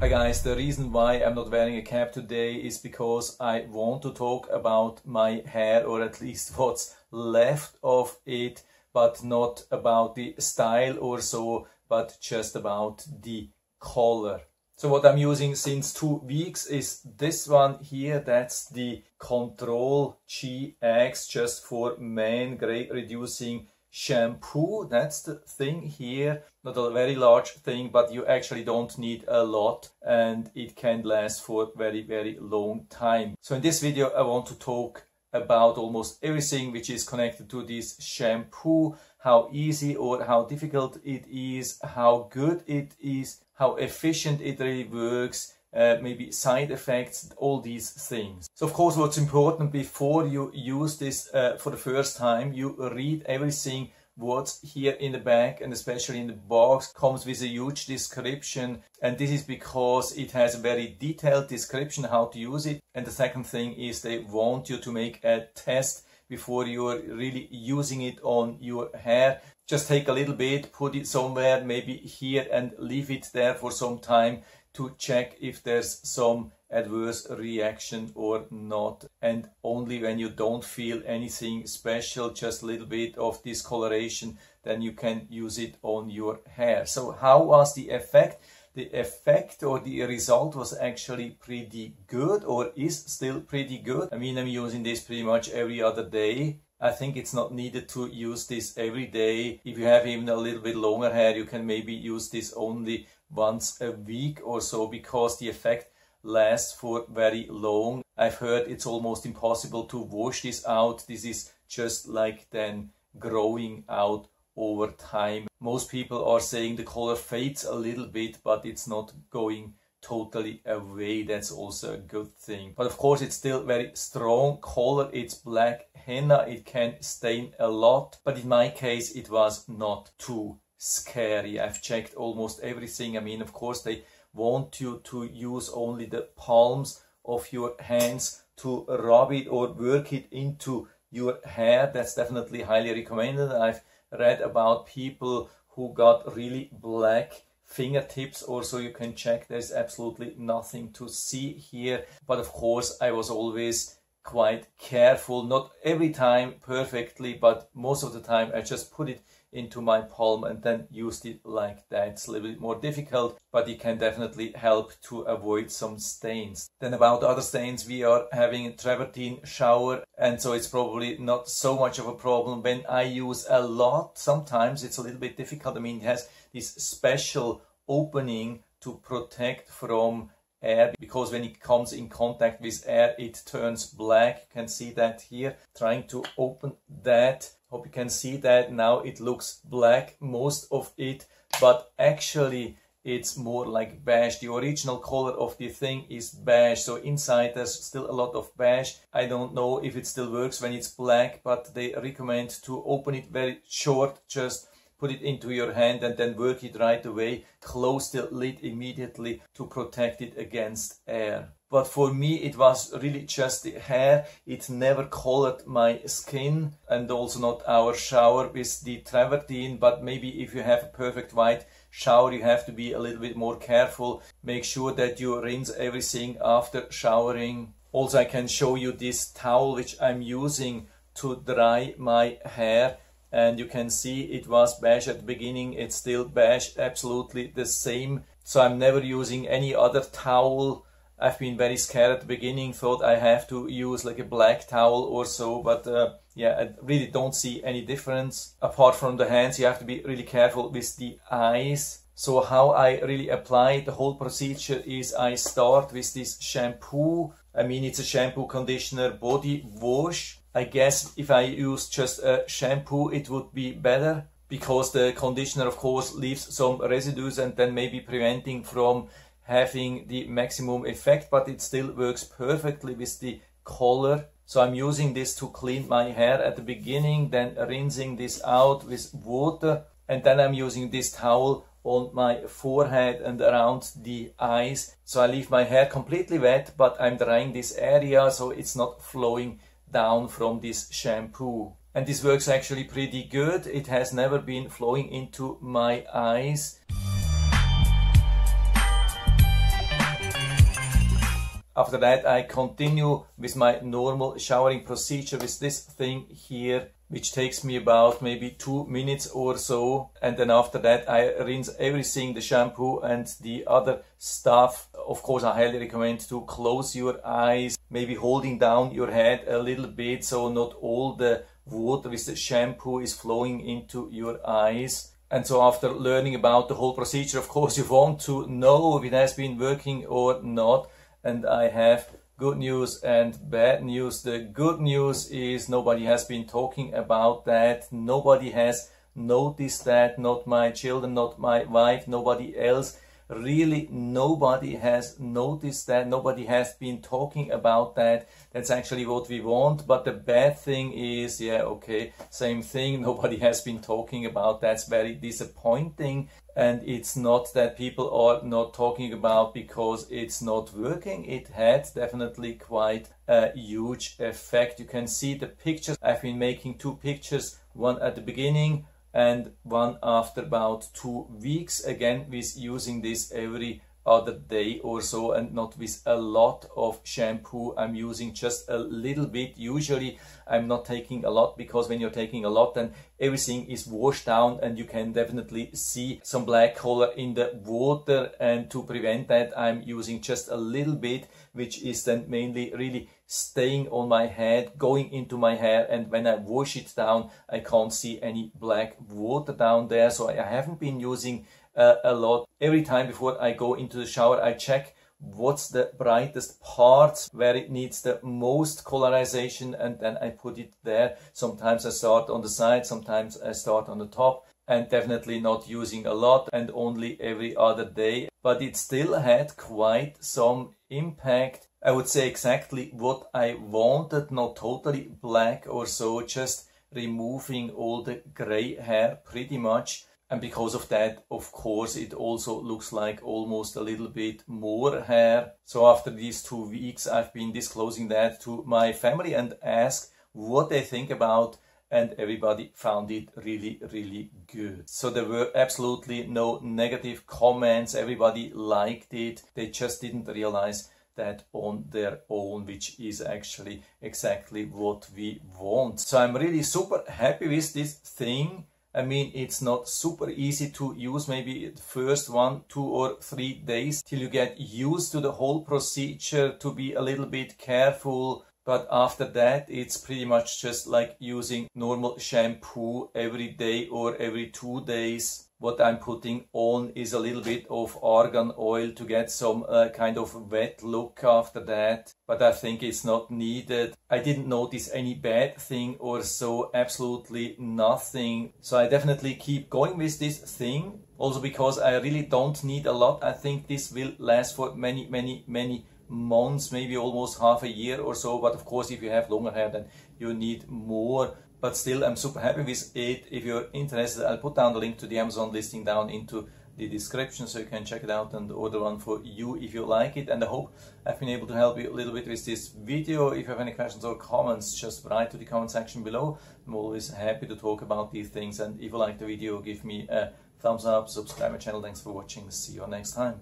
Hi guys, the reason why I'm not wearing a cap today is because I want to talk about my hair, or at least what's left of it, but not about the style or so, but just about the color. So what I'm using since 2 weeks is this one here. That's the Control GX Just For Men Gray Reducing Shampoo. That's the thing here, not a very large thing, but you actually don't need a lot and it can last for very long time. So in this video I want to talk about almost everything which is connected to this shampoo, how easy or how difficult it is, how good it is, how efficient it really works, maybe side effects, all these things. So of course what's important before you use this for the first time, you read everything what's here in the back, and especially in the box comes with a huge description, and this is because it has a very detailed description how to use it. And the second thing is they want you to make a test before you are really using it on your hair. Just take a little bit, put it somewhere, maybe here, and leave it there for some time to check if there's some adverse reaction or not. And only when you don't feel anything special, just a little bit of discoloration, then you can use it on your hair. So how was the effect? The effect or the result was actually pretty good, or is still pretty good. I mean, I'm using this pretty much every other day. I think it's not needed to use this every day. If you have even a little bit longer hair, you can maybe use this only once a week or so, because the effect lasts for very long. I've heard it's almost impossible to wash this out. This is just like then growing out over time. Most people are saying the color fades a little bit, but it's not going totally away. That's also a good thing. But of course it's still very strong color. It's black henna. It can stain a lot, but in my case it was not too scary. I've checked almost everything. I mean, of course they want you to use only the palms of your hands to rub it or work it into your hair. That's definitely highly recommended. I've read about people who got really black fingertips or so. You can check, there's absolutely nothing to see here. But of course I was always quite careful, not every time perfectly, but most of the time I just put it into my palm and then used it like that. It's a little bit more difficult, but it can definitely help to avoid some stains. Then about other stains, we are having a travertine shower, and so it's probably not so much of a problem. When I use a lot, sometimes it's a little bit difficult. I mean, it has this special opening to protect from air, because when it comes in contact with air it turns black. You can see that here. Trying to open that, hope you can see that. Now it looks black, most of it, but actually it's more like beige. The original color of the thing is beige, so inside there's still a lot of beige. I don't know if it still works when it's black, but they recommend to open it very short, just put it into your hand and then work it right away. Close the lid immediately to protect it against air. But for me it was really just the hair. It never colored my skin, and also not our shower with the travertine. But maybe if you have a perfect white shower, you have to be a little bit more careful. Make sure that you rinse everything after showering. Also, I can show you this towel which I'm using to dry my hair. And you can see it was beige at the beginning. It's still beige, absolutely the same. So I'm never using any other towel. I've been very scared at the beginning, thought I have to use like a black towel or so, but yeah, I really don't see any difference. Apart from the hands, you have to be really careful with the eyes. So how I really apply the whole procedure is I start with this shampoo. I mean, it's a shampoo, conditioner, body wash. I guess if I use just a shampoo it would be better, because the conditioner of course leaves some residues and then maybe preventing from having the maximum effect, but it still works perfectly with the color. So I'm using this to clean my hair at the beginning, then rinsing this out with water, and then I'm using this towel on my forehead and around the eyes. So I leave my hair completely wet, but I'm drying this area so it's not flowing down from this shampoo. And this works actually pretty good. It has never been flowing into my eyes. After that, I continue with my normal showering procedure with this thing here, which takes me about maybe 2 minutes or so. And then after that, I rinse everything, the shampoo and the other stuff. Of course, I highly recommend to close your eyes, maybe holding down your head a little bit so not all the water with the shampoo is flowing into your eyes. And so after learning about the whole procedure, of course, you want to know if it has been working or not. And I have good news and bad news. The good news is nobody has been talking about that. Nobody has noticed that. Not my children, not my wife, nobody else. Really, nobody has noticed that. Nobody has been talking about that. That's actually what we want. But the bad thing is, yeah, okay, same thing. Nobody has been talking about. That's very disappointing. And it's not that people are not talking about because it's not working. It had definitely quite a huge effect. You can see the pictures. I've been making 2 pictures, one at the beginning and one after about 2 weeks, again with using this every other day or so and not with a lot of shampoo. I'm using just a little bit. Usually I'm not taking a lot, because when you're taking a lot then everything is washed down and you can definitely see some black color in the water, and to prevent that I'm using just a little bit, which is then mainly really staying on my head, going into my hair, and when I wash it down I can't see any black water down there. So I haven't been using a lot. Every time before I go into the shower I check what's the brightest parts, where it needs the most colorization, and then I put it there. Sometimes I start on the side, sometimes I start on the top, and definitely not using a lot and only every other day. But it still had quite some impact. I would say exactly what I wanted, not totally black or so, just removing all the gray hair pretty much. And because of that, of course, it also looks like almost a little bit more hair. So after these 2 weeks, I've been disclosing that to my family and asked what they think about, and everybody found it really, really good. So there were absolutely no negative comments. Everybody liked it. They just didn't realize that on their own, which is actually exactly what we want. So I'm really super happy with this thing. I mean, it's not super easy to use, maybe the first 1, 2 or 3 days till you get used to the whole procedure, to be a little bit careful. But after that, it's pretty much just like using normal shampoo every day or every 2 days. What I'm putting on is a little bit of argan oil to get some kind of wet look after that. But I think it's not needed. I didn't notice any bad thing or so, absolutely nothing. So I definitely keep going with this thing. Also because I really don't need a lot. I think this will last for many, many, many months, maybe almost half a year or so. But of course, if you have longer hair, then you need more. But still, I'm super happy with it. If you're interested, I'll put down the link to the Amazon listing down into the description so you can check it out and order one for you if you like it. And I hope I've been able to help you a little bit with this video. If you have any questions or comments, just write to the comment section below. I'm always happy to talk about these things. And if you like the video, give me a thumbs up, subscribe my channel. Thanks for watching. See you next time.